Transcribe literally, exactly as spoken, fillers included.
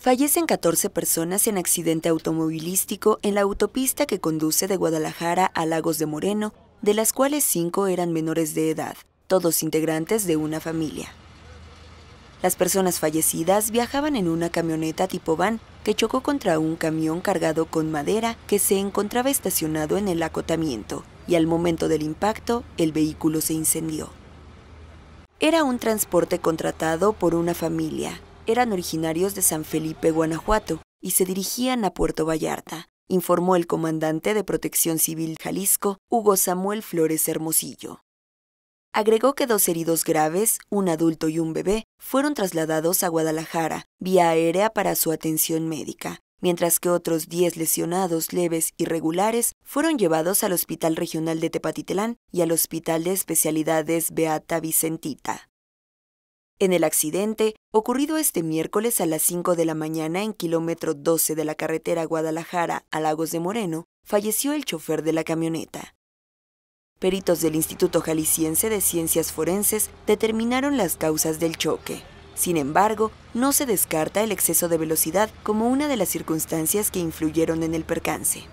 Fallecen catorce personas en accidente automovilístico en la autopista que conduce de Guadalajara a Lagos de Moreno, de las cuales cinco eran menores de edad, todos integrantes de una familia. Las personas fallecidas viajaban en una camioneta tipo van que chocó contra un camión cargado con madera que se encontraba estacionado en el acotamiento, y al momento del impacto, el vehículo se incendió. Era un transporte contratado por una familia. Eran originarios de San Felipe, Guanajuato, y se dirigían a Puerto Vallarta, informó el comandante de Protección Civil Jalisco, Hugo Samuel Flores Hermosillo. Agregó que dos heridos graves, un adulto y un bebé, fueron trasladados a Guadalajara, vía aérea para su atención médica, mientras que otros diez lesionados leves y regulares fueron llevados al Hospital Regional de Tepatitlán y al Hospital de Especialidades Beata Vicentita. En el accidente, ocurrido este miércoles a las cinco de la mañana en kilómetro doce de la carretera Guadalajara a Lagos de Moreno, falleció el chofer de la camioneta. Peritos del Instituto Jalisciense de Ciencias Forenses determinaron las causas del choque. Sin embargo, no se descarta el exceso de velocidad como una de las circunstancias que influyeron en el percance.